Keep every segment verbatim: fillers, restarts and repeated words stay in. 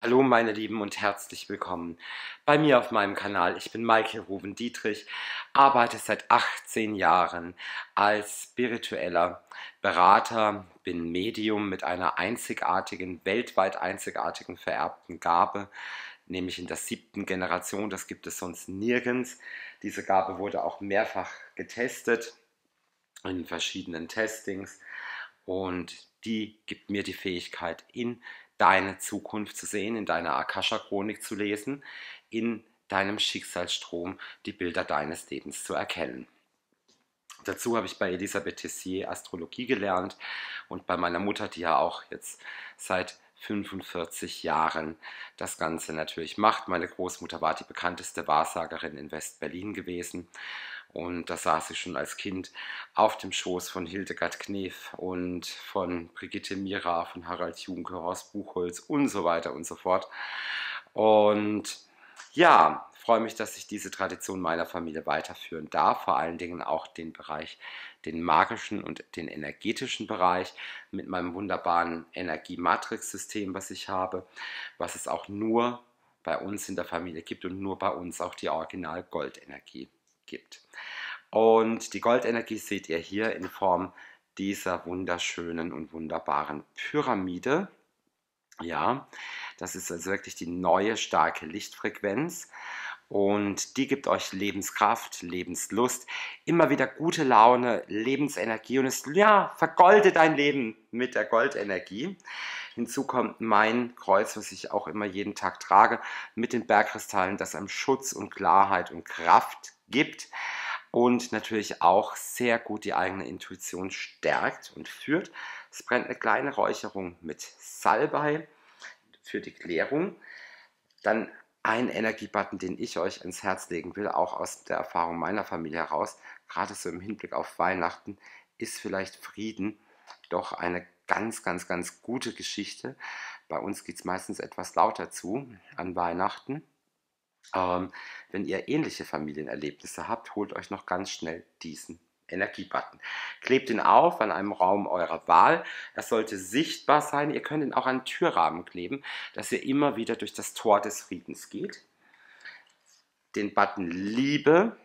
Hallo meine Lieben und herzlich willkommen bei mir auf meinem Kanal. Ich bin Malkiel Rouven Dietrich, arbeite seit achtzehn Jahren als spiritueller Berater, bin Medium mit einer einzigartigen, weltweit einzigartigen vererbten Gabe, nämlich in der siebten Generation. Das gibt es sonst nirgends. Diese Gabe wurde auch mehrfach getestet in verschiedenen Testings und die gibt mir die Fähigkeit, in deine Zukunft zu sehen, in deiner Akasha-Chronik zu lesen, in deinem Schicksalsstrom die Bilder deines Lebens zu erkennen. Dazu habe ich bei Elisabeth Tessier Astrologie gelernt und bei meiner Mutter, die ja auch jetzt seit fünfundvierzig Jahren das Ganze natürlich macht. Meine Großmutter war die bekannteste Wahrsagerin in West-Berlin gewesen. Und da saß ich schon als Kind auf dem Schoß von Hildegard Knef und von Brigitte Mira, von Harald Junke, Horst Buchholz und so weiter und so fort. Und ja, freue mich, dass ich diese Tradition meiner Familie weiterführen darf, vor allen Dingen auch den Bereich, den magischen und den energetischen Bereich mit meinem wunderbaren Energiematrixsystem, was ich habe, was es auch nur bei uns in der Familie gibt und nur bei uns auch die Original-Goldenergie gibt. Und die Goldenergie seht ihr hier in Form dieser wunderschönen und wunderbaren Pyramide. Ja, das ist also wirklich die neue starke Lichtfrequenz und die gibt euch Lebenskraft, Lebenslust, immer wieder gute Laune, Lebensenergie und es, ja, vergolde dein Leben mit der Goldenergie. Hinzu kommt mein Kreuz, was ich auch immer jeden Tag trage, mit den Bergkristallen, das einem Schutz und Klarheit und Kraft gibt und natürlich auch sehr gut die eigene Intuition stärkt und führt. Es brennt eine kleine Räucherung mit Salbei für die Klärung. Dann ein Energiebutton, den ich euch ins Herz legen will, auch aus der Erfahrung meiner Familie heraus, gerade so im Hinblick auf Weihnachten, ist vielleicht Frieden doch eine ganz, ganz, ganz gute Geschichte. Bei uns geht es meistens etwas lauter zu an Weihnachten. Ähm, wenn ihr ähnliche Familienerlebnisse habt, holt euch noch ganz schnell diesen Energiebutton. Klebt ihn auf an einem Raum eurer Wahl. Er sollte sichtbar sein. Ihr könnt ihn auch an Türrahmen kleben, dass ihr immer wieder durch das Tor des Friedens geht. Den Button Liebe.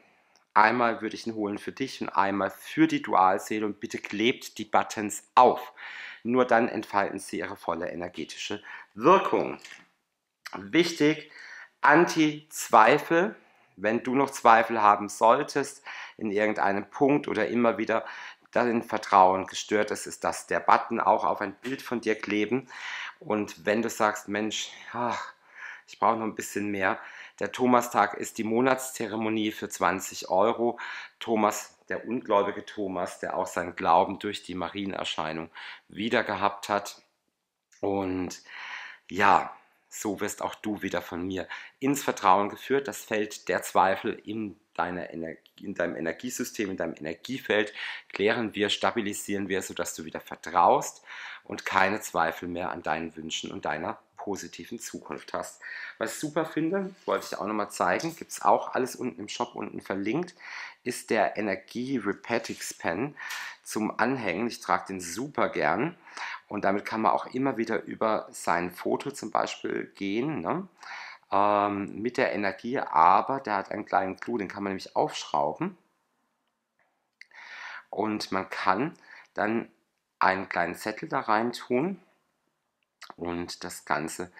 Einmal würde ich ihn holen für dich und einmal für die Dualseele und bitte klebt die Buttons auf. Nur dann entfalten sie ihre volle energetische Wirkung. Wichtig: Anti-Zweifel, wenn du noch Zweifel haben solltest in irgendeinem Punkt oder immer wieder dein Vertrauen gestört ist, ist das der Button, auch auf ein Bild von dir kleben. Und wenn du sagst, Mensch, ach, ich brauche noch ein bisschen mehr, der Thomastag ist die Monatszeremonie für zwanzig Euro. Thomas, der ungläubige Thomas, der auch seinen Glauben durch die Marienerscheinung wieder gehabt hat. Und ja, so wirst auch du wieder von mir ins Vertrauen geführt. Das Feld der Zweifel in, deiner Energie, in deinem Energiesystem, in deinem Energiefeld klären wir, stabilisieren wir, sodass du wieder vertraust und keine Zweifel mehr an deinen Wünschen und deiner positiven Zukunft hast. Was ich super finde, wollte ich auch nochmal zeigen, gibt es auch alles unten im Shop, unten verlinkt, ist der Energie Repetix-Pen zum Anhängen. Ich trage den super gern. Und damit kann man auch immer wieder über sein Foto zum Beispiel gehen, ne? ähm, mit der Energie, aber der hat einen kleinen Clou, den kann man nämlich aufschrauben und man kann dann einen kleinen Zettel da rein tun und das Ganze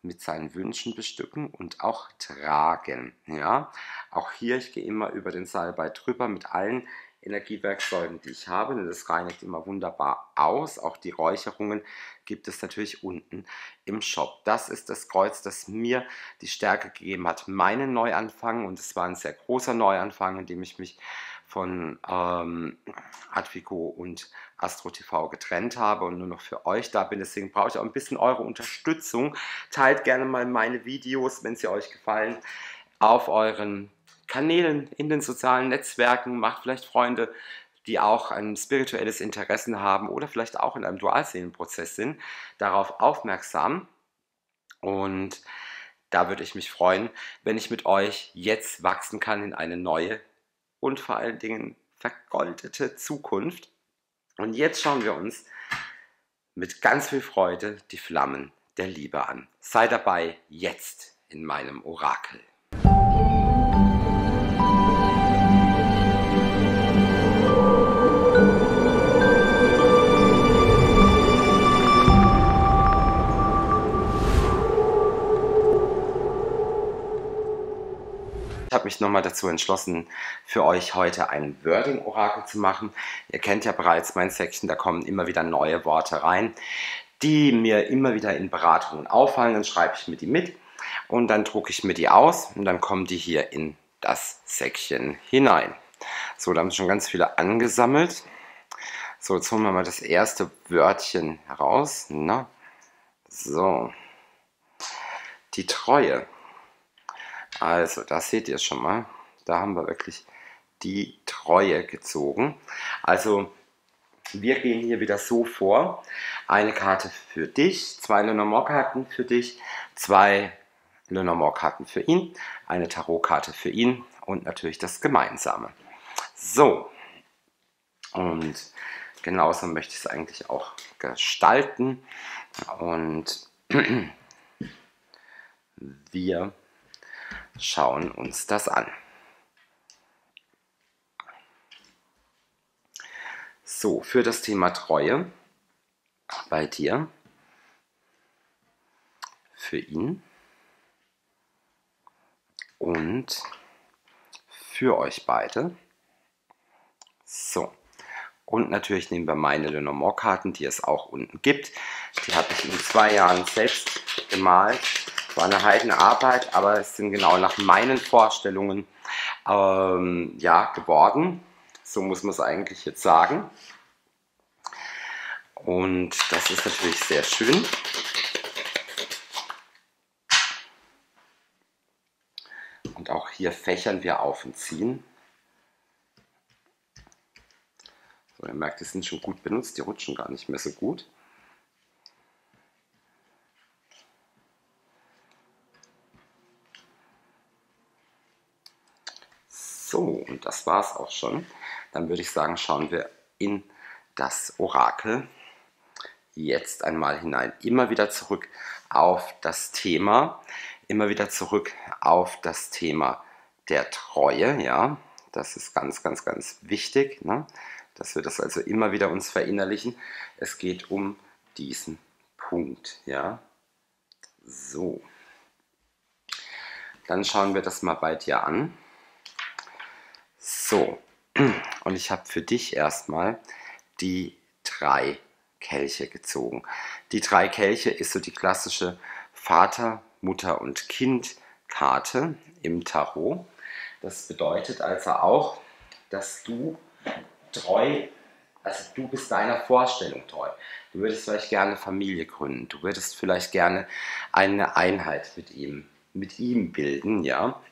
mit seinen Wünschen bestücken und auch tragen. Ja? Auch hier, ich gehe immer über den Salbei drüber mit allen Energiewerkzeugen, die ich habe, und das reinigt immer wunderbar aus. Auch die Räucherungen gibt es natürlich unten im Shop. Das ist das Kreuz, das mir die Stärke gegeben hat, meinen Neuanfang, und es war ein sehr großer Neuanfang, in dem ich mich von ähm, Advico und Astro T V getrennt habe und nur noch für euch da bin. Deswegen brauche ich auch ein bisschen eure Unterstützung. Teilt gerne mal meine Videos, wenn sie euch gefallen, auf euren Kanälen, in den sozialen Netzwerken, macht vielleicht Freunde, die auch ein spirituelles Interesse haben oder vielleicht auch in einem Dualseelenprozess sind, darauf aufmerksam. Und da würde ich mich freuen, wenn ich mit euch jetzt wachsen kann in eine neue und vor allen Dingen vergoldete Zukunft. Und jetzt schauen wir uns mit ganz viel Freude die Flammen der Liebe an. Sei dabei jetzt in meinem Orakel. Ich habe mich nochmal dazu entschlossen, für euch heute ein Wording-Orakel zu machen. Ihr kennt ja bereits mein Section, da kommen immer wieder neue Worte rein, die mir immer wieder in Beratungen auffallen. Dann schreibe ich mir die mit und dann drucke ich mir die aus und dann kommen die hier in das Section hinein. So, da haben schon ganz viele angesammelt. So, jetzt holen wir mal das erste Wörtchen heraus. Na, so, die Treue. Also, das seht ihr schon mal. Da haben wir wirklich die Treue gezogen. Also, wir gehen hier wieder so vor. Eine Karte für dich, zwei Lenormand-Karten für dich, zwei Lenormand-Karten für ihn, eine Tarotkarte für ihn und natürlich das Gemeinsame. So, und genauso möchte ich es eigentlich auch gestalten. Und wir schauen uns das an. So, für das Thema Treue bei dir, für ihn und für euch beide. So, und natürlich nehmen wir meine Lenormand-Karten, die es auch unten gibt. Die habe ich in zwei Jahren selbst gemalt. War eine Heidenarbeit, aber es sind genau nach meinen Vorstellungen ähm, ja, geworden. So muss man es eigentlich jetzt sagen. Und das ist natürlich sehr schön. Und auch hier fächern wir auf und ziehen. So, ihr merkt, die sind schon gut benutzt, die rutschen gar nicht mehr so gut. So, und das war es auch schon. Dann würde ich sagen, schauen wir in das Orakel jetzt einmal hinein. Immer wieder zurück auf das Thema, immer wieder zurück auf das Thema der Treue. Ja, das ist ganz, ganz, ganz wichtig, ne? Dass wir das also immer wieder uns verinnerlichen. Es geht um diesen Punkt, ja. So, dann schauen wir das mal bei dir an. So, und ich habe für dich erstmal die drei Kelche gezogen. Die drei Kelche ist so die klassische Vater, Mutter und Kind Karte im Tarot. Das bedeutet also auch, dass du treu, also du bist deiner Vorstellung treu. Du würdest vielleicht gerne Familie gründen, du würdest vielleicht gerne eine Einheit mit ihm, mit ihm bilden, ja.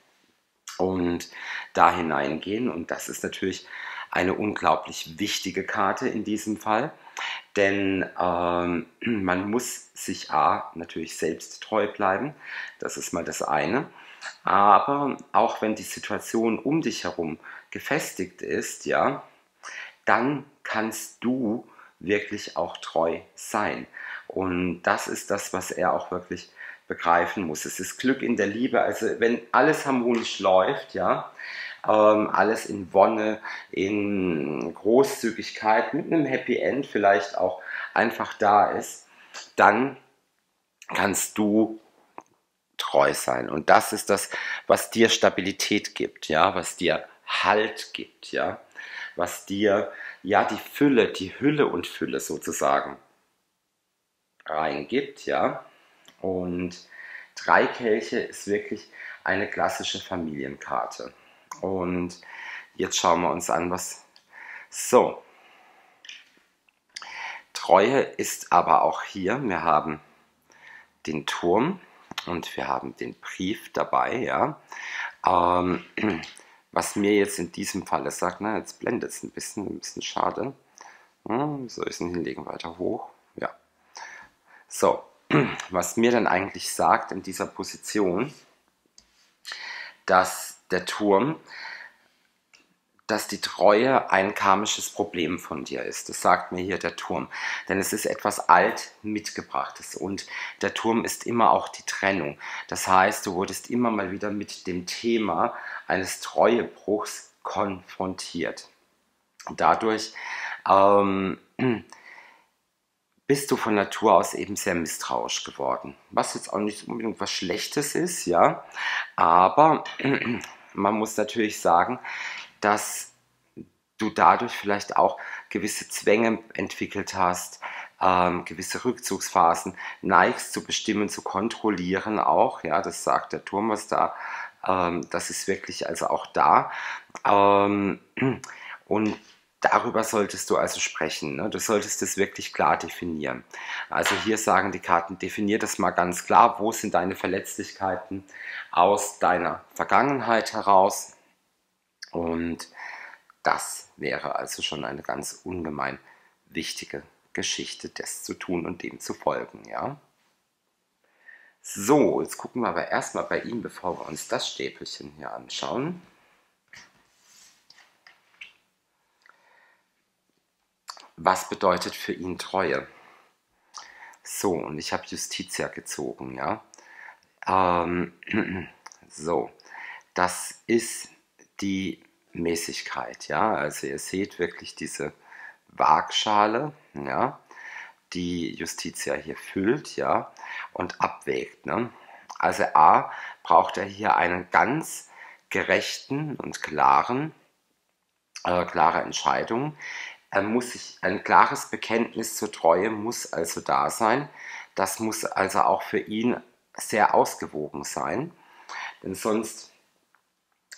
Und da hineingehen, und das ist natürlich eine unglaublich wichtige Karte in diesem Fall, denn ähm, man muss sich a, natürlich selbst treu bleiben, das ist mal das eine, aber auch wenn die Situation um dich herum gefestigt ist, ja, dann kannst du wirklich auch treu sein, und das ist das, was er auch wirklich begreifen muss. Es ist Glück in der Liebe, also wenn alles harmonisch läuft, ja, ähm, alles in Wonne, in Großzügigkeit, mit einem Happy End vielleicht auch einfach da ist, dann kannst du treu sein. Und das ist das, was dir Stabilität gibt, ja, was dir Halt gibt, ja, was dir, ja, die Fülle, die Hülle und Fülle sozusagen reingibt, ja. Und drei Kelche ist wirklich eine klassische Familienkarte. Und jetzt schauen wir uns an, was... So, Treue ist aber auch hier, wir haben den Turm und wir haben den Brief dabei, ja. Ähm, was mir jetzt in diesem Falle sagt, na, jetzt blendet es ein bisschen, ein bisschen schade. Hm, soll ich es denn hinlegen, weiter hoch? Ja. So. Was mir dann eigentlich sagt in dieser Position, dass der Turm dass die Treue ein karmisches Problem von dir ist. Das sagt mir hier der Turm. Denn es ist etwas alt mitgebrachtes. Und der Turm ist immer auch die Trennung. Das heißt, du wurdest immer mal wieder mit dem Thema eines Treuebruchs konfrontiert. Und dadurch ähm, bist du von Natur aus eben sehr misstrauisch geworden. Was jetzt auch nicht unbedingt was Schlechtes ist, ja. Aber man muss natürlich sagen, dass du dadurch vielleicht auch gewisse Zwänge entwickelt hast, ähm, gewisse Rückzugsphasen, neigst zu bestimmen, zu kontrollieren auch, ja, das sagt der Turm, was da, ähm, das ist wirklich also auch da, ähm, und darüber solltest du also sprechen, ne? Du solltest das wirklich klar definieren. Also hier sagen die Karten, definier das mal ganz klar, wo sind deine Verletzlichkeiten aus deiner Vergangenheit heraus. Und das wäre also schon eine ganz ungemein wichtige Geschichte, das zu tun und dem zu folgen, ja. So, jetzt gucken wir aber erstmal bei ihm, bevor wir uns das Stäbelchen hier anschauen. Was bedeutet für ihn Treue? So, und ich habe Justitia gezogen, ja. Ähm, so, das ist die Mäßigkeit, ja, also ihr seht wirklich diese Waagschale, ja, die Justitia hier füllt, ja, und abwägt, ne? Also A braucht er hier einen ganz gerechten und klaren, äh, klare Entscheidung. Er muss sich, ein klares Bekenntnis zur Treue muss also da sein. Das muss also auch für ihn sehr ausgewogen sein, denn sonst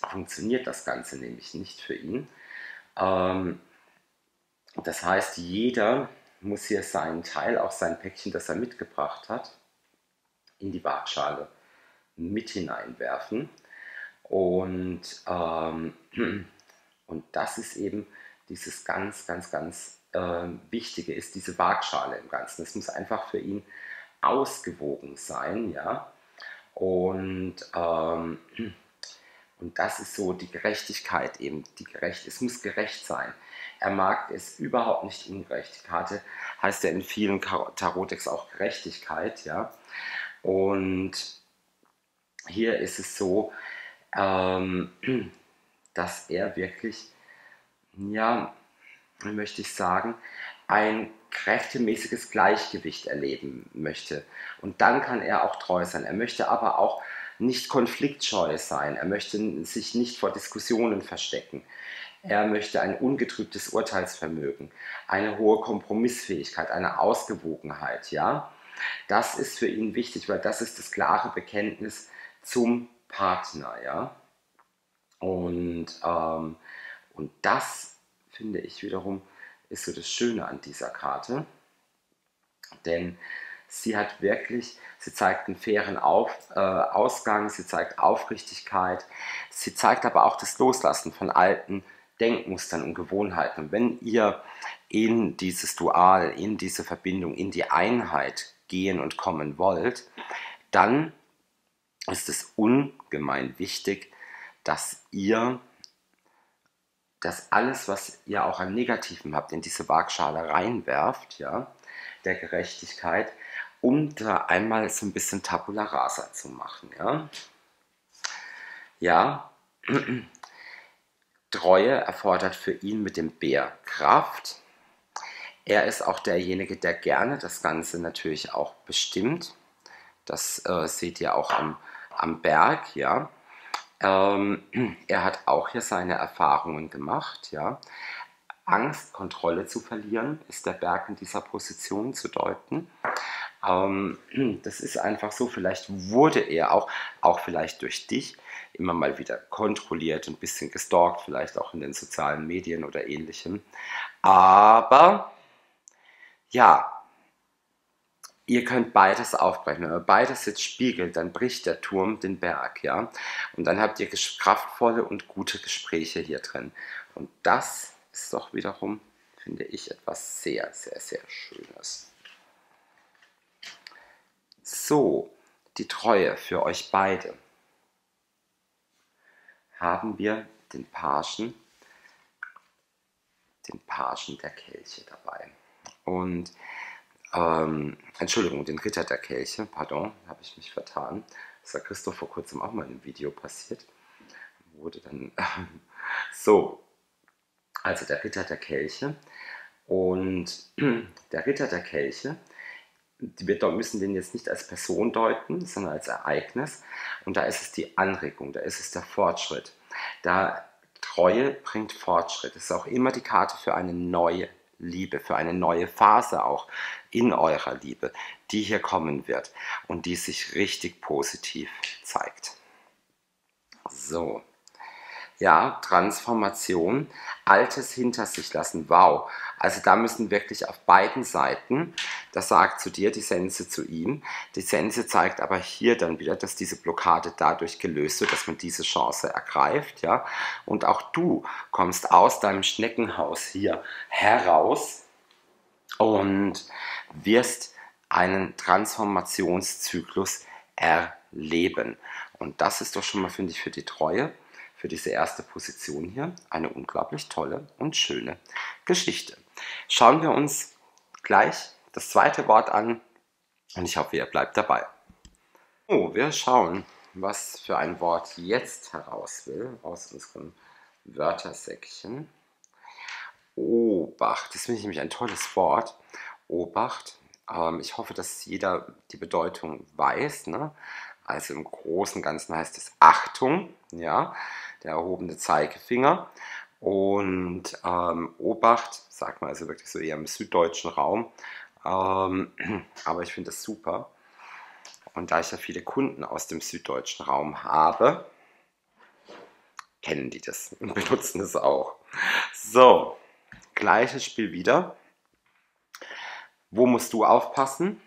funktioniert das Ganze nämlich nicht für ihn. Ähm, das heißt, jeder muss hier seinen Teil, auch sein Päckchen, das er mitgebracht hat, in die Waagschale mit hineinwerfen. Und, ähm, und das ist eben dieses ganz, ganz, ganz äh, Wichtige, ist diese Waagschale im Ganzen. Es muss einfach für ihn ausgewogen sein, ja. Und ähm, Und das ist so die Gerechtigkeit eben, die gerecht, es muss gerecht sein. Er mag es überhaupt nicht ungerecht. Die Karte heißt ja in vielen Tarotdecks auch Gerechtigkeit, ja. Und hier ist es so, ähm, dass er wirklich, ja, möchte ich sagen, ein kräftemäßiges Gleichgewicht erleben möchte. Und dann kann er auch treu sein. Er möchte aber auch nicht konfliktscheu sein, er möchte sich nicht vor Diskussionen verstecken, er möchte ein ungetrübtes Urteilsvermögen, eine hohe Kompromissfähigkeit, eine Ausgewogenheit, ja. Das ist für ihn wichtig, weil das ist das klare Bekenntnis zum Partner, ja. Und, ähm, und das, finde ich wiederum, ist so das Schöne an dieser Karte, denn sie hat wirklich, sie zeigt einen fairen Auf, äh, Ausgang, sie zeigt Aufrichtigkeit, sie zeigt aber auch das Loslassen von alten Denkmustern und Gewohnheiten. Und wenn ihr in dieses Dual, in diese Verbindung, in die Einheit gehen und kommen wollt, dann ist es ungemein wichtig, dass ihr das alles, was ihr auch an Negativen habt, in diese Waagschale reinwerft, ja, der Gerechtigkeit, um da einmal so ein bisschen Tabula Rasa zu machen, ja. Ja, Treue erfordert für ihn mit dem Bär Kraft. Er ist auch derjenige, der gerne das Ganze natürlich auch bestimmt. Das äh, seht ihr auch am, am Berg, ja. Ähm, er hat auch hier seine Erfahrungen gemacht, ja. Angst, Kontrolle zu verlieren, ist der Berg in dieser Position zu deuten. Das ist einfach so, vielleicht wurde er auch, auch vielleicht durch dich, immer mal wieder kontrolliert und ein bisschen gestalkt, vielleicht auch in den sozialen Medien oder ähnlichem. Aber, ja, ihr könnt beides aufbrechen. Wenn ihr beides jetzt spiegelt, dann bricht der Turm den Berg, ja. Und dann habt ihr kraftvolle und gute Gespräche hier drin. Und das ist doch wiederum, finde ich, etwas sehr, sehr, sehr Schönes. So, die Treue für euch beide. Haben wir den Pagen den Pagen der Kelche dabei. Und, ähm, Entschuldigung, den Ritter der Kelche, pardon, habe ich mich vertan. Das war Christoph vor kurzem auch mal in einem Video passiert. Wurde dann, äh, so, also der Ritter der Kelche. Und der Ritter der Kelche, wir müssen den jetzt nicht als Person deuten, sondern als Ereignis. Und da ist es die Anregung, da ist es der Fortschritt. Da Treue bringt Fortschritt. Das ist auch immer die Karte für eine neue Liebe, für eine neue Phase auch in eurer Liebe, die hier kommen wird und die sich richtig positiv zeigt. So. Ja, Transformation, Altes hinter sich lassen, wow. Also da müssen wirklich auf beiden Seiten, das sagt zu dir die Sense zu ihm, die Sense zeigt aber hier dann wieder, dass diese Blockade dadurch gelöst wird, dass man diese Chance ergreift, ja. Und auch du kommst aus deinem Schneckenhaus hier heraus und wirst einen Transformationszyklus erleben. Und das ist doch schon mal, finde ich, für die Treue, für diese erste Position hier eine unglaublich tolle und schöne Geschichte. Schauen wir uns gleich das zweite Wort an und ich hoffe, ihr bleibt dabei. Oh, wir schauen, was für ein Wort jetzt heraus will aus unserem Wörtersäckchen. Obacht, das finde ich nämlich ein tolles Wort. Obacht, ähm, ich hoffe, dass jeder die Bedeutung weiß, ne? Also im Großen und Ganzen heißt es Achtung, ja, der erhobene Zeigefinger. Und ähm, Obacht, sagt man also wirklich so eher im süddeutschen Raum. Ähm, aber ich finde das super. Und da ich ja viele Kunden aus dem süddeutschen Raum habe, kennen die das und benutzen das auch. So, gleiches Spiel wieder. Wo musst du aufpassen?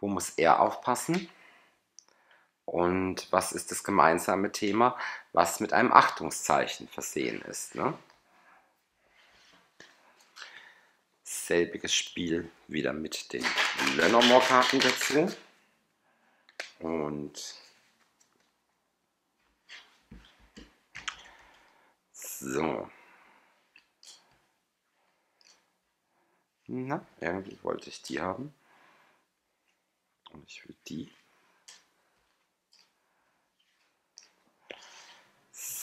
Wo muss er aufpassen? Und was ist das gemeinsame Thema, was mit einem Achtungszeichen versehen ist, ne? Selbiges Spiel wieder mit den Lenormand-Karten dazu. Und so. Na, irgendwie wollte ich die haben. Und ich will die.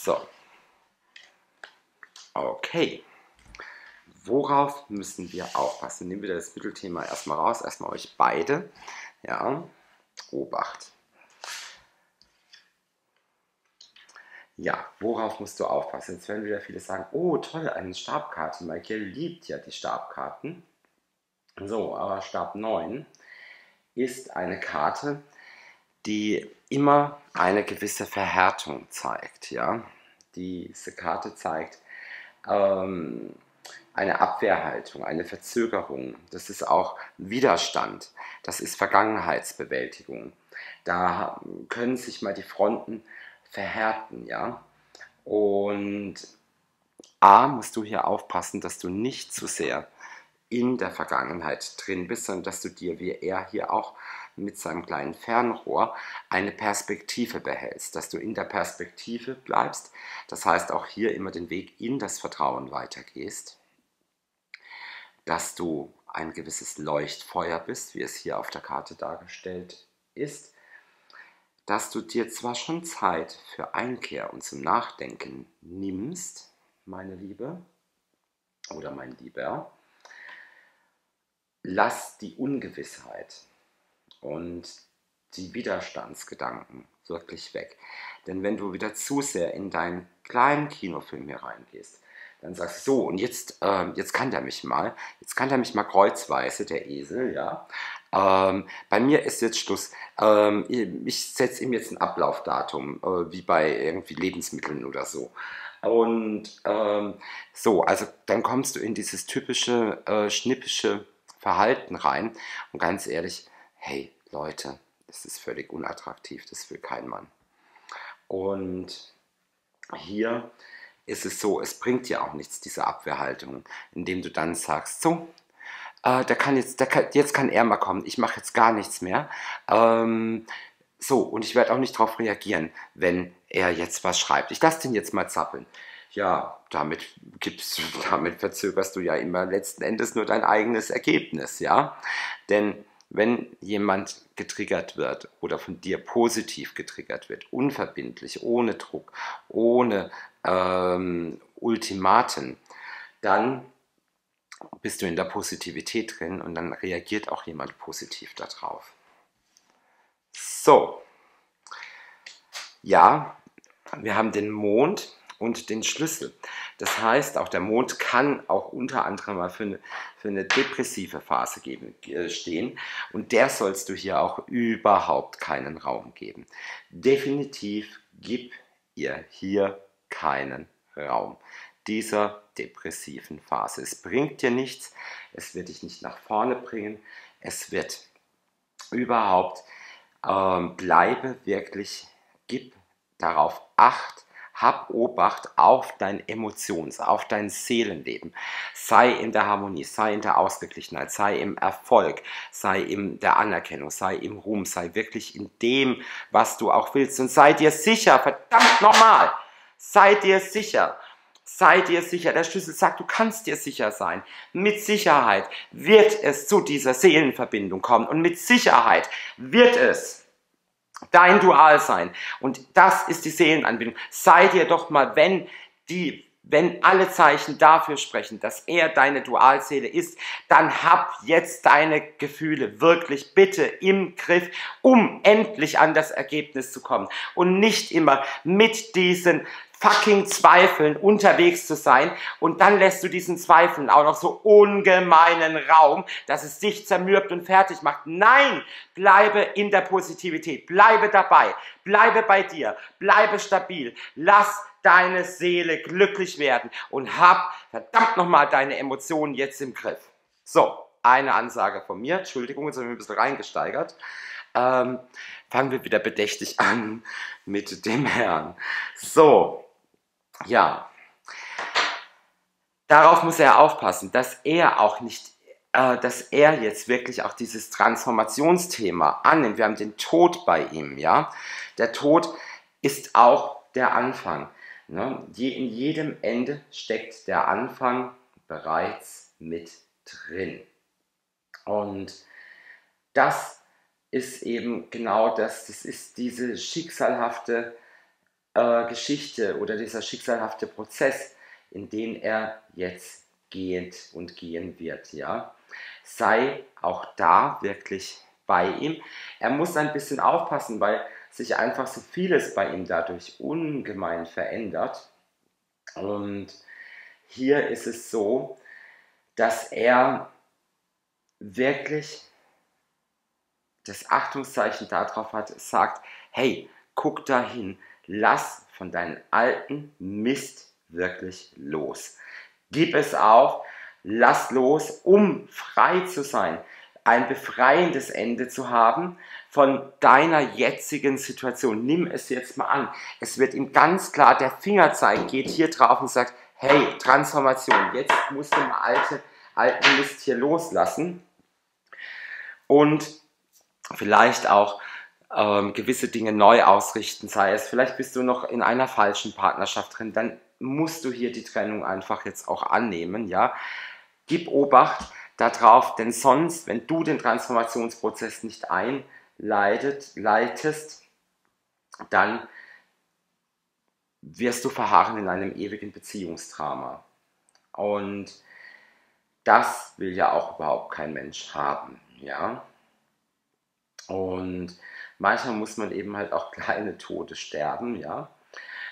So, okay, worauf müssen wir aufpassen? Nehmen wir das Mittelthema erstmal raus, erstmal euch beide, ja, Obacht. Ja, worauf musst du aufpassen? Jetzt werden wieder viele sagen, oh toll, eine Stabkarte, Malkiel liebt ja die Stabkarten. So, aber Stab neun ist eine Karte, die immer eine gewisse Verhärtung zeigt, ja. Diese Karte zeigt ähm, eine Abwehrhaltung, eine Verzögerung. Das ist auch Widerstand. Das ist Vergangenheitsbewältigung. Da können sich mal die Fronten verhärten, ja. Und A, musst du hier aufpassen, dass du nicht zu sehr in der Vergangenheit drin bist, sondern dass du dir, wie er hier auch mit seinem kleinen Fernrohr, eine Perspektive behältst, dass du in der Perspektive bleibst, das heißt auch hier immer den Weg in das Vertrauen weitergehst, dass du ein gewisses Leuchtfeuer bist, wie es hier auf der Karte dargestellt ist, dass du dir zwar schon Zeit für Einkehr und zum Nachdenken nimmst, meine Liebe oder mein Lieber, lass die Ungewissheit und die Widerstandsgedanken wirklich weg. Denn wenn du wieder zu sehr in deinen kleinen Kinofilm hier reingehst, dann sagst du, so, und jetzt, äh, jetzt kann der mich mal, jetzt kann der mich mal kreuzweise, der Esel, ja. Ähm, bei mir ist jetzt Schluss. Ähm, ich setze ihm jetzt ein Ablaufdatum, äh, wie bei irgendwie Lebensmitteln oder so. Und ähm, so, also dann kommst du in dieses typische, äh, schnippische Verhalten rein. Und ganz ehrlich, hey Leute, das ist völlig unattraktiv, das will kein Mann. Und hier ist es so, es bringt dir auch nichts, diese Abwehrhaltung, indem du dann sagst, so, äh, da kann jetzt, da kann, jetzt kann er mal kommen, ich mache jetzt gar nichts mehr. Ähm, so, und ich werde auch nicht darauf reagieren, wenn er jetzt was schreibt. Ich lasse den jetzt mal zappeln. ja, damit, gibst, damit verzögerst du ja immer letzten Endes nur dein eigenes Ergebnis, ja? Denn wenn jemand getriggert wird oder von dir positiv getriggert wird, unverbindlich, ohne Druck, ohne ähm, Ultimaten, dann bist du in der Positivität drin und dann reagiert auch jemand positiv darauf. So, ja, wir haben den Mond und den Schlüssel. Das heißt, auch der Mond kann auch unter anderem mal für eine, für eine depressive Phase geben, stehen. Und der sollst du hier auch überhaupt keinen Raum geben. Definitiv gib ihr hier keinen Raum dieser depressiven Phase. Es bringt dir nichts, es wird dich nicht nach vorne bringen, es wird überhaupt ähm, bleibe wirklich, gib darauf Acht, hab Obacht auf dein Emotions-, auf dein Seelenleben. Sei in der Harmonie, sei in der Ausgeglichenheit, sei im Erfolg, sei in der Anerkennung, sei im Ruhm, sei wirklich in dem, was du auch willst. Und sei dir sicher, verdammt nochmal, sei dir sicher. Sei dir sicher, der Schlüssel sagt, du kannst dir sicher sein. Mit Sicherheit wird es zu dieser Seelenverbindung kommen und mit Sicherheit wird es dein Dual sein. Und das ist die Seelenanbindung. Sei dir doch mal, wenn die, wenn alle Zeichen dafür sprechen, dass er deine Dualseele ist, dann hab jetzt deine Gefühle wirklich bitte im Griff, um endlich an das Ergebnis zu kommen und nicht immer mit diesen fucking Zweifeln unterwegs zu sein und dann lässt du diesen Zweifeln auch noch so ungemeinen Raum, dass es dich zermürbt und fertig macht. Nein, bleibe in der Positivität, bleibe dabei, bleibe bei dir, bleibe stabil, lass deine Seele glücklich werden und hab verdammt nochmal deine Emotionen jetzt im Griff. So, eine Ansage von mir, Entschuldigung, jetzt haben wir ein bisschen reingesteigert. Ähm, fangen wir wieder bedächtig an mit dem Herrn. So. Ja, darauf muss er aufpassen, dass er auch nicht, äh, dass er jetzt wirklich auch dieses Transformationsthema annimmt. Wir haben den Tod bei ihm, ja. Der Tod ist auch der Anfang. Ne? Je, in jedem Ende steckt der Anfang bereits mit drin. Und das ist eben genau das, das ist diese schicksalhafte Geschichte oder dieser schicksalhafte Prozess, in den er jetzt geht und gehen wird, ja. Sei auch da wirklich bei ihm. Er muss ein bisschen aufpassen, weil sich einfach so vieles bei ihm dadurch ungemein verändert. Und hier ist es so, dass er wirklich das Achtungszeichen darauf hat, sagt, hey, guck dahin. Lass von deinem alten Mist wirklich los. Gib es auf, lass los, um frei zu sein, ein befreiendes Ende zu haben von deiner jetzigen Situation. Nimm es jetzt mal an. Es wird ihm ganz klar, der Fingerzeig geht hier drauf und sagt, hey, Transformation, jetzt musst du den alte, alten Mist hier loslassen und vielleicht auch Ähm, gewisse Dinge neu ausrichten, sei es, vielleicht bist du noch in einer falschen Partnerschaft drin, dann musst du hier die Trennung einfach jetzt auch annehmen, ja. Gib Obacht darauf, denn sonst, wenn du den Transformationsprozess nicht einleitest, dann wirst du verharren in einem ewigen Beziehungsdrama. Und das will ja auch überhaupt kein Mensch haben, ja. Und manchmal muss man eben halt auch kleine Tode sterben, ja.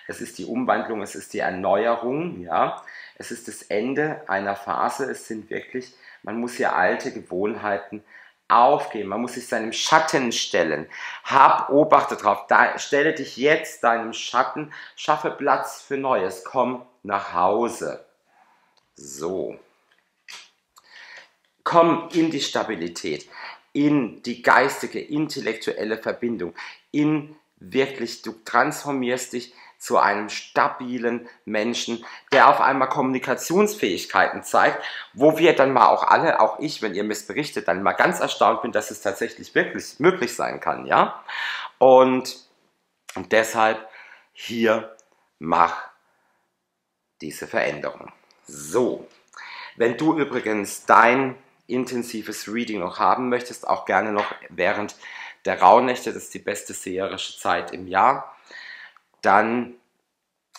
Es ist die Umwandlung, es ist die Erneuerung, ja. Es ist das Ende einer Phase, es sind wirklich, man muss hier alte Gewohnheiten aufgeben, man muss sich seinem Schatten stellen. Hab Obacht darauf, da, stelle dich jetzt deinem Schatten, schaffe Platz für Neues, komm nach Hause. So. Komm in die Stabilität, in die geistige, intellektuelle Verbindung, in wirklich, du transformierst dich zu einem stabilen Menschen, der auf einmal Kommunikationsfähigkeiten zeigt, wo wir dann mal auch alle, auch ich, wenn ihr mir es berichtet, dann mal ganz erstaunt bin, dass es tatsächlich wirklich möglich sein kann, ja? Und, und deshalb hier mach diese Veränderung. So, wenn du übrigens dein intensives Reading noch haben möchtest, auch gerne noch während der Rauhnächte, das ist die beste seherische Zeit im Jahr, dann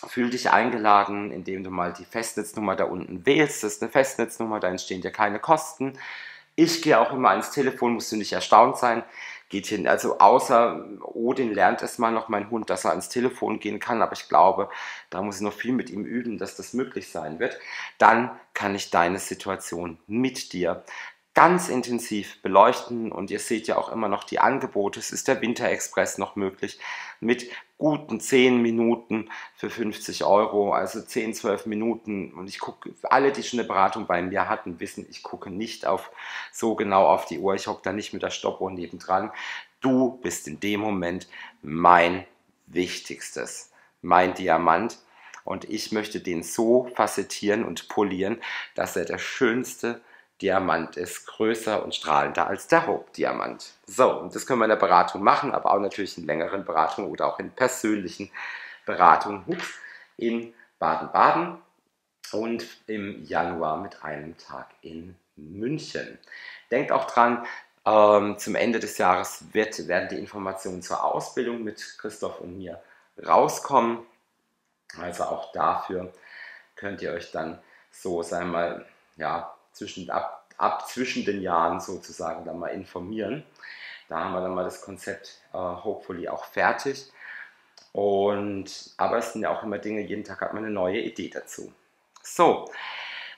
fühl dich eingeladen, indem du mal die Festnetznummer da unten wählst. Das ist eine Festnetznummer, da entstehen dir keine Kosten. Ich gehe auch immer ans Telefon, musst du nicht erstaunt sein. Geht hin, also außer Odin lernt es mal noch, mein Hund, dass er ans Telefon gehen kann, aber ich glaube, da muss ich noch viel mit ihm üben, dass das möglich sein wird. Dann kann ich deine Situation mit dir ganz intensiv beleuchten und ihr seht ja auch immer noch die Angebote. Es ist der Winterexpress noch möglich mit guten zehn Minuten für fünfzig Euro, also zehn, zwölf Minuten. Und ich gucke, alle, die schon eine Beratung bei mir hatten, wissen, ich gucke nicht auf so genau auf die Uhr. Ich hocke da nicht mit der Stoppuhr nebendran. Du bist in dem Moment mein Wichtigstes, mein Diamant. Und ich möchte den so facettieren und polieren, dass er der schönste Diamant ist, größer und strahlender als der Hauptdiamant. So, und das können wir in der Beratung machen, aber auch natürlich in längeren Beratungen oder auch in persönlichen Beratungen in Baden-Baden und im Januar mit einem Tag in München. Denkt auch dran, ähm, zum Ende des Jahres wird, werden die Informationen zur Ausbildung mit Christoph und mir rauskommen. Also auch dafür könnt ihr euch dann so, sagen wir mal, ja, Zwischen, ab, ab zwischen den Jahren sozusagen dann mal informieren. Da haben wir dann mal das Konzept äh, hopefully auch fertig. Und, aber es sind ja auch immer Dinge, jeden Tag hat man eine neue Idee dazu. So,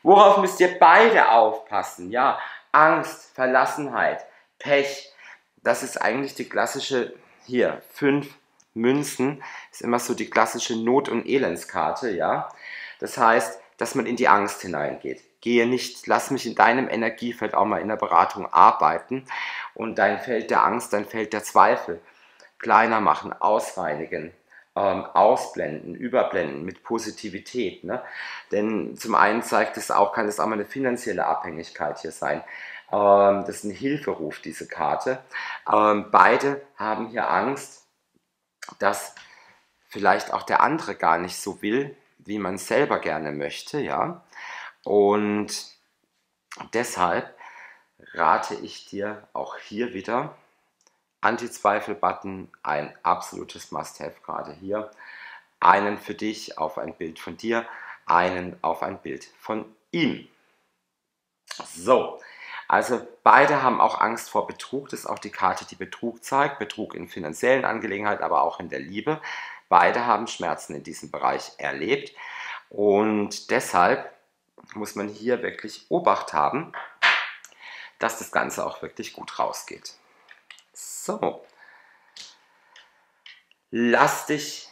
worauf müsst ihr beide aufpassen? Ja, Angst, Verlassenheit, Pech. Das ist eigentlich die klassische, hier, fünf Münzen, ist immer so die klassische Not- und Elendskarte, ja. Das heißt, dass man in die Angst hineingeht. Gehe nicht, lass mich in deinem Energiefeld auch mal in der Beratung arbeiten und dein Feld der Angst, dein Feld der Zweifel kleiner machen, ausreinigen, ähm, ausblenden, überblenden mit Positivität. Ne? Denn zum einen zeigt es auch, kann es auch mal eine finanzielle Abhängigkeit hier sein. Ähm, das ist ein Hilferuf, diese Karte. Ähm, beide haben hier Angst, dass vielleicht auch der andere gar nicht so will, wie man es selber gerne möchte, ja. Und deshalb rate ich dir auch hier wieder, Anti-Zweifel-Button, ein absolutes Must-Have gerade hier. Einen für dich auf ein Bild von dir, einen auf ein Bild von ihm. So, also beide haben auch Angst vor Betrug. Das ist auch die Karte, die Betrug zeigt. Betrug in finanziellen Angelegenheiten, aber auch in der Liebe. Beide haben Schmerzen in diesem Bereich erlebt. Und deshalb muss man hier wirklich Obacht haben, dass das Ganze auch wirklich gut rausgeht. So, lass dich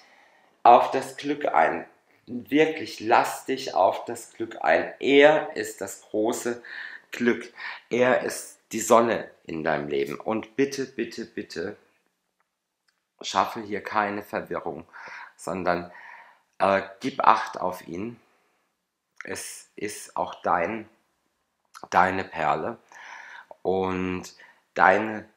auf das Glück ein. Wirklich, lass dich auf das Glück ein. Er ist das große Glück. Er ist die Sonne in deinem Leben. Und bitte, bitte, bitte schaffe hier keine Verwirrung, sondern äh, gib Acht auf ihn. Es ist auch dein, deine Perle und deine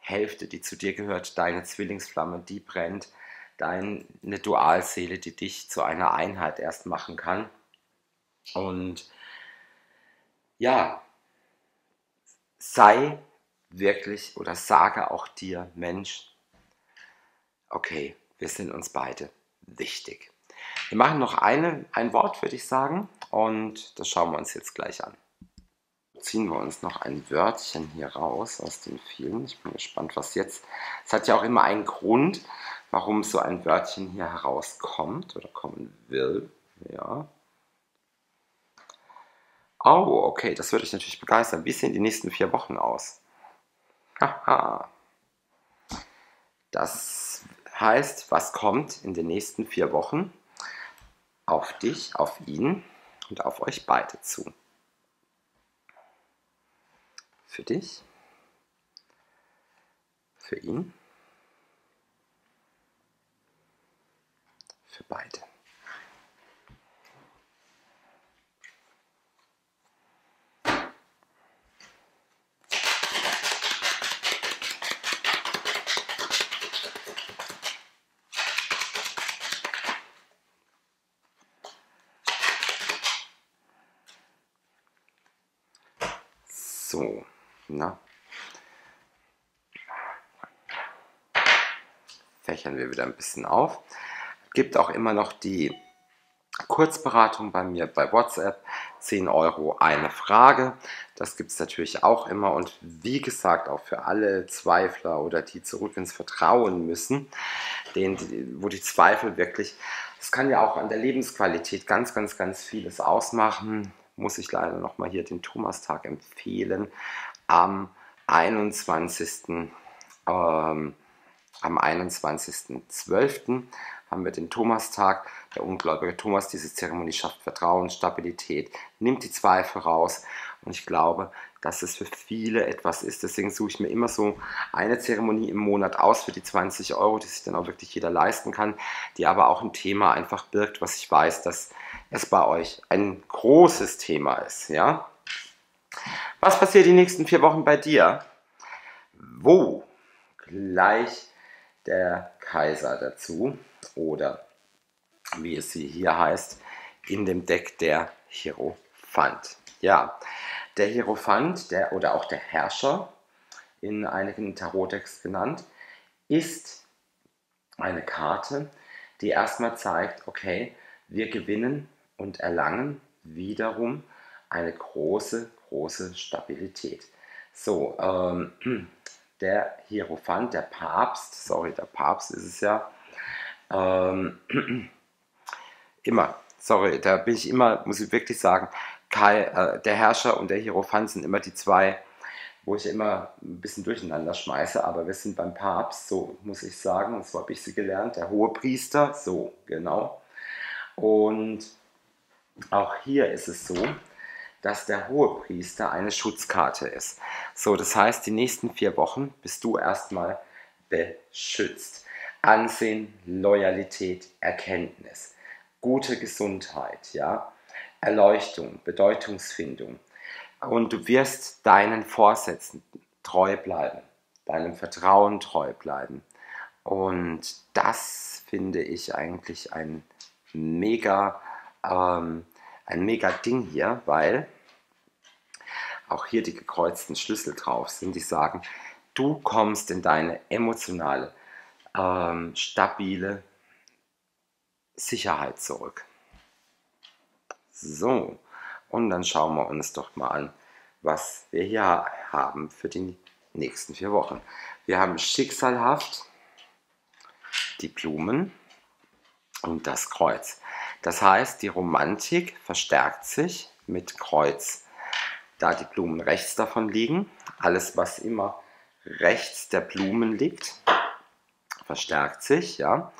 Hälfte, die zu dir gehört, deine Zwillingsflamme, die brennt, deine Dualseele, die dich zu einer Einheit erst machen kann. Und ja, sei wirklich oder sage auch dir, Mensch, okay, wir sind uns beide wichtig. Wir machen noch eine, ein Wort, würde ich sagen, und das schauen wir uns jetzt gleich an. Ziehen wir uns noch ein Wörtchen hier raus aus den vielen. Ich bin gespannt, was jetzt... Es hat ja auch immer einen Grund, warum so ein Wörtchen hier herauskommt oder kommen will. Ja. Oh, okay, das würde ich natürlich begeistern. Wie sehen die nächsten vier Wochen aus? Haha. Das heißt, was kommt in den nächsten vier Wochen auf dich, auf ihn und auf euch beide zu. Für dich, für ihn, für beide. So, na. Fächern wir wieder ein bisschen auf. Gibt auch immer noch die Kurzberatung bei mir bei WhatsApp. zehn Euro eine Frage. Das gibt es natürlich auch immer. Und wie gesagt, auch für alle Zweifler oder die zurück ins Vertrauen müssen, denen, wo die Zweifel wirklich, das kann ja auch an der Lebensqualität ganz, ganz, ganz vieles ausmachen. Muss ich leider nochmal hier den Thomastag empfehlen. Am einundzwanzigsten Ähm, Am einundzwanzigsten zwölften haben wir den Thomastag. Der ungläubige Thomas, diese Zeremonie schafft Vertrauen, Stabilität, nimmt die Zweifel raus. Und ich glaube, dass es für viele etwas ist. Deswegen suche ich mir immer so eine Zeremonie im Monat aus für die zwanzig Euro, die sich dann auch wirklich jeder leisten kann, die aber auch ein Thema einfach birgt, was ich weiß, dass es bei euch ein großes Thema ist. Ja? Was passiert die nächsten vier Wochen bei dir? Wo gleich der Kaiser dazu, oder wie es sie hier heißt, in dem Deck der Hierophant. Ja, der Hierophant, der, oder auch der Herrscher, in einigen Tarotdecks genannt, ist eine Karte, die erstmal zeigt, okay, wir gewinnen und erlangen wiederum eine große, große Stabilität. So, ähm, der Hierophant, der Papst, sorry, der Papst ist es ja, ähm, immer, sorry, da bin ich immer, muss ich wirklich sagen, Kai, äh, der Herrscher und der Hierophant sind immer die zwei, wo ich immer ein bisschen durcheinander schmeiße, aber wir sind beim Papst, so muss ich sagen, und so habe ich sie gelernt, der Hohepriester, so, genau. Und auch hier ist es so, dass der Hohepriester eine Schutzkarte ist. So, das heißt, die nächsten vier Wochen bist du erstmal beschützt. Ansehen, Loyalität, Erkenntnis, gute Gesundheit, ja, Erleuchtung, Bedeutungsfindung. Und du wirst deinen Vorsätzen treu bleiben, deinem Vertrauen treu bleiben. Und das finde ich eigentlich ein mega... Ähm, Ein mega Ding hier, weil auch hier die gekreuzten Schlüssel drauf sind, die sagen, du kommst in deine emotionale, ähm, stabile Sicherheit zurück. So, und dann schauen wir uns doch mal an, was wir hier haben für die nächsten vier Wochen. Wir haben schicksalhaft die Blumen und das Kreuz. Das heißt, die Romantik verstärkt sich mit Kreuz, da die Blumen rechts davon liegen. Alles, was immer rechts der Blumen liegt, verstärkt sich. Ja,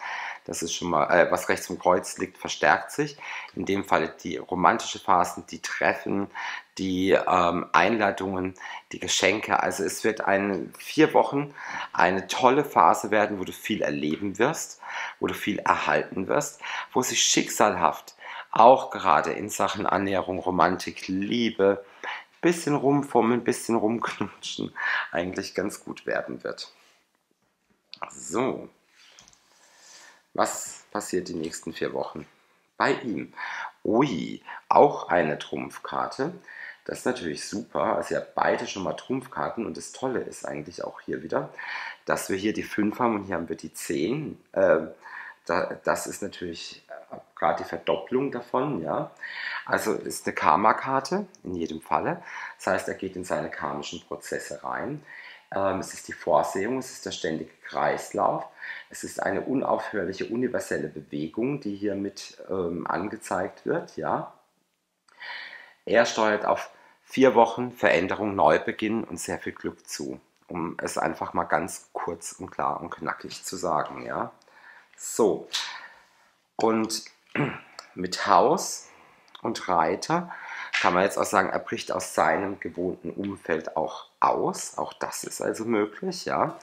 das ist schon mal, äh, was rechts vom Kreuz liegt, verstärkt sich. In dem Fall die romantischen Phasen, die Treffen, die ähm, Einladungen, die Geschenke. Also es wird eine vier Wochen eine tolle Phase werden, wo du viel erleben wirst, wo du viel erhalten wirst, wo sich schicksalhaft auch gerade in Sachen Annäherung, Romantik, Liebe, ein bisschen rumfummeln, ein bisschen rumknutschen, eigentlich ganz gut werden wird. So, was passiert die nächsten vier Wochen bei ihm? Ui, auch eine Trumpfkarte. Das ist natürlich super, also ihr habt beide schon mal Trumpfkarten und das Tolle ist eigentlich auch hier wieder, dass wir hier die fünf haben und hier haben wir die zehn. Äh, da, das ist natürlich gerade die Verdopplung davon, ja. Also ist eine Karma-Karte in jedem Falle, das heißt, er geht in seine karmischen Prozesse rein. Ähm, es ist die Vorsehung, es ist der ständige Kreislauf, es ist eine unaufhörliche universelle Bewegung, die hier mit ähm, angezeigt wird, ja. Er steuert auf vier Wochen Veränderung, Neubeginn und sehr viel Glück zu, um es einfach mal ganz kurz und klar und knackig zu sagen, ja. So, und mit Haus und Reiter kann man jetzt auch sagen, er bricht aus seinem gewohnten Umfeld auch aus, auch das ist also möglich, ja,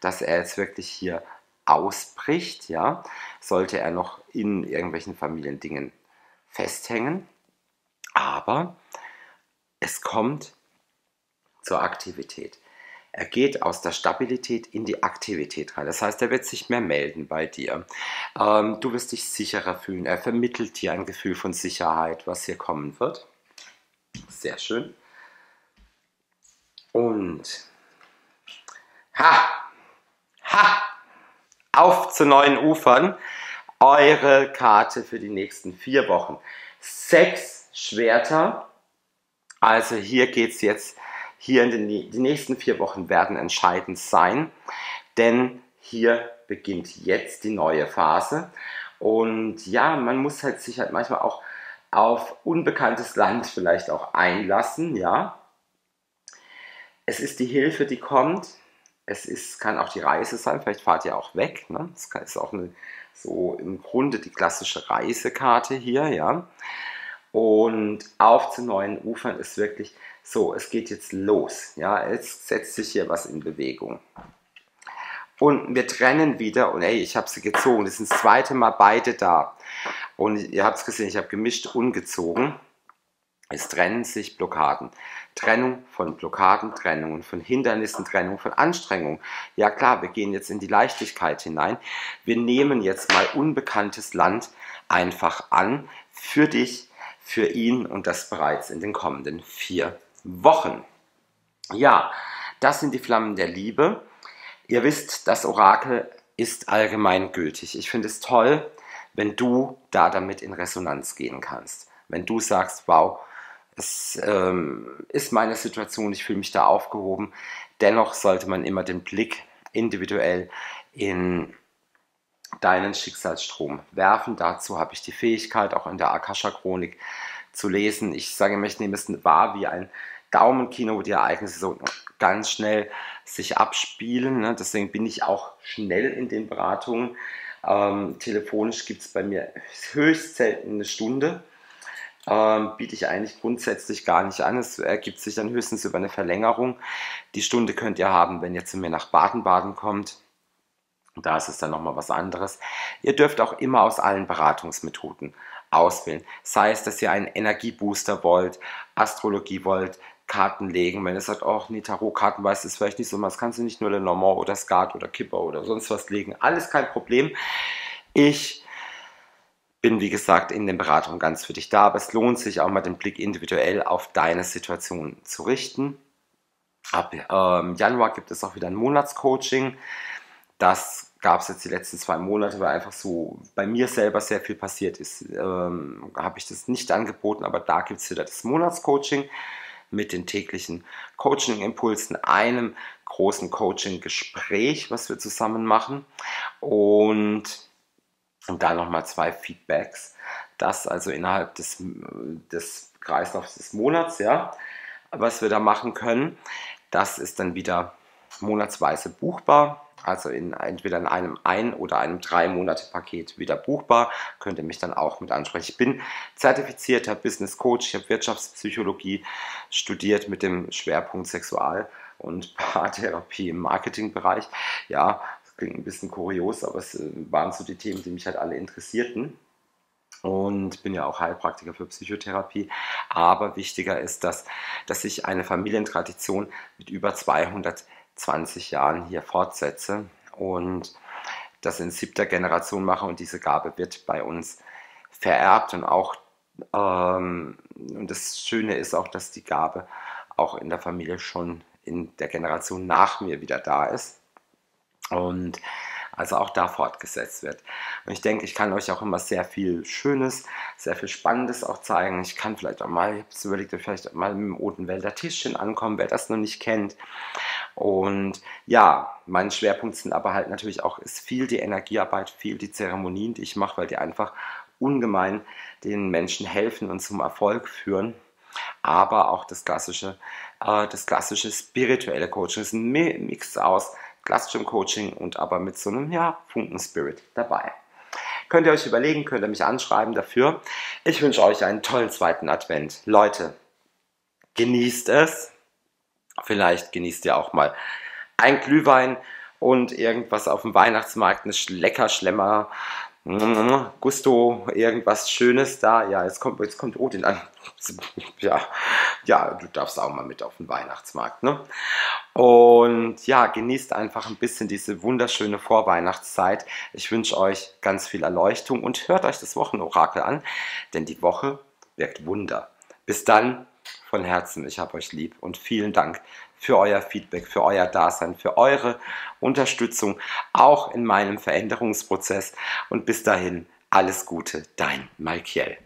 dass er jetzt wirklich hier ausbricht, ja, sollte er noch in irgendwelchen Familiendingen festhängen. Aber es kommt zur Aktivität. Er geht aus der Stabilität in die Aktivität rein. Das heißt, er wird sich mehr melden bei dir. Ähm, du wirst dich sicherer fühlen. Er vermittelt dir ein Gefühl von Sicherheit, was hier kommen wird. Sehr schön. Und ha! Ha! Auf zu neuen Ufern. Eure Karte für die nächsten vier Wochen. Sechs Schwerter. Also hier geht es jetzt, hier in den, die nächsten vier Wochen werden entscheidend sein, denn hier beginnt jetzt die neue Phase. Und ja, man muss halt sich halt manchmal auch auf unbekanntes Land vielleicht auch einlassen, ja. Es ist die Hilfe, die kommt. Es ist, kann auch die Reise sein, vielleicht fahrt ihr auch weg, ne? Das ist auch eine, so im Grunde die klassische Reisekarte hier, ja. Und auf zu neuen Ufern ist wirklich so, es geht jetzt los, ja. Jetzt setzt sich hier was in Bewegung. Und wir trennen wieder, und ey, ich habe sie gezogen, das sind das zweite Mal beide da. Und ihr habt es gesehen, ich habe gemischt und gezogen. Es trennen sich Blockaden. Trennung von Blockaden, Trennungen von Hindernissen, Trennung von Anstrengungen. Ja klar, wir gehen jetzt in die Leichtigkeit hinein. Wir nehmen jetzt mal unbekanntes Land einfach an, für dich, für ihn, und das bereits in den kommenden vier Wochen. Ja, das sind die Flammen der Liebe. Ihr wisst, das Orakel ist allgemeingültig. Ich finde es toll, wenn du da damit in Resonanz gehen kannst. Wenn du sagst, wow, es ähm, ist meine Situation, ich fühle mich da aufgehoben. Dennoch sollte man immer den Blick individuell in deinen Schicksalsstrom werfen. Dazu habe ich die Fähigkeit, auch in der Akasha-Chronik zu lesen. Ich sage immer, ich nehme es wahr wie ein Daumenkino, wo die Ereignisse so ganz schnell sich abspielen. Ne? Deswegen bin ich auch schnell in den Beratungen. Ähm, telefonisch gibt es bei mir höchst selten eine Stunde. Ähm, biete ich eigentlich grundsätzlich gar nicht an. Es ergibt sich dann höchstens über eine Verlängerung. Die Stunde könnt ihr haben, wenn ihr zu mir nach Baden-Baden kommt. Da ist es dann nochmal was anderes. Ihr dürft auch immer aus allen Beratungsmethoden auswählen. Sei es, dass ihr einen Energiebooster wollt, Astrologie wollt, Karten legen. Wenn ihr sagt, oh nee, Tarotkarten weiß das vielleicht nicht so, das kannst du nicht nur Lenormand oder Skat oder Kipper oder sonst was legen. Alles kein Problem. Ich bin, wie gesagt, in den Beratungen ganz für dich da, aber es lohnt sich auch mal den Blick individuell auf deine Situation zu richten. Ab ähm, Januar gibt es auch wieder ein Monatscoaching. Das gab es jetzt die letzten zwei Monate, weil einfach so bei mir selber sehr viel passiert ist. Ähm, habe ich das nicht angeboten, aber da gibt es wieder das Monatscoaching mit den täglichen Coaching-Impulsen, einem großen Coaching-Gespräch, was wir zusammen machen. Und Und dann nochmal zwei Feedbacks, das also innerhalb des, des Kreislaufs des Monats, ja, was wir da machen können. Das ist dann wieder monatsweise buchbar, also in, entweder in einem ein- oder einem drei-Monate-Paket wieder buchbar. Könnt ihr mich dann auch mit ansprechen. Ich bin zertifizierter Business Coach, ich habe Wirtschaftspsychologie studiert mit dem Schwerpunkt Sexual- und Paartherapie im Marketingbereich, ja. Klingt ein bisschen kurios, aber es waren so die Themen, die mich halt alle interessierten. Und bin ja auch Heilpraktiker für Psychotherapie. Aber wichtiger ist, dass, dass ich eine Familientradition mit über zweihundertzwanzig Jahren hier fortsetze und das in siebter Generation mache. Und diese Gabe wird bei uns vererbt. Und auch ähm, und das Schöne ist auch, dass die Gabe auch in der Familie schon in der Generation nach mir wieder da ist. Und also auch da fortgesetzt wird. Und ich denke, ich kann euch auch immer sehr viel Schönes, sehr viel Spannendes auch zeigen. Ich kann vielleicht auch mal, ich habe es überlegt, vielleicht auch mal mit dem Odenwälder Tischchen ankommen, wer das noch nicht kennt. Und ja, mein Schwerpunkt sind aber halt natürlich auch, ist viel die Energiearbeit, viel die Zeremonien, die ich mache, weil die einfach ungemein den Menschen helfen und zum Erfolg führen. Aber auch das klassische, äh, das klassische spirituelle Coaching ist ein Mix aus klassischem Coaching und aber mit so einem, ja, Funken-Spirit dabei. Könnt ihr euch überlegen, könnt ihr mich anschreiben dafür. Ich wünsche euch einen tollen zweiten Advent. Leute, genießt es. Vielleicht genießt ihr auch mal ein Glühwein und irgendwas auf dem Weihnachtsmarkt, eine Lecker-Schlemmer, Gusto, irgendwas Schönes da. Ja, jetzt kommt, jetzt kommt Odin an. Ja, ja, du darfst auch mal mit auf den Weihnachtsmarkt, ne? Und ja, genießt einfach ein bisschen diese wunderschöne Vorweihnachtszeit. Ich wünsche euch ganz viel Erleuchtung und hört euch das Wochenorakel an, denn die Woche wirkt Wunder. Bis dann, Von Herzen, ich habe euch lieb und vielen Dank für euer Feedback, für euer Dasein, für eure Unterstützung, auch in meinem Veränderungsprozess. Und bis dahin, alles Gute, dein Malkiel.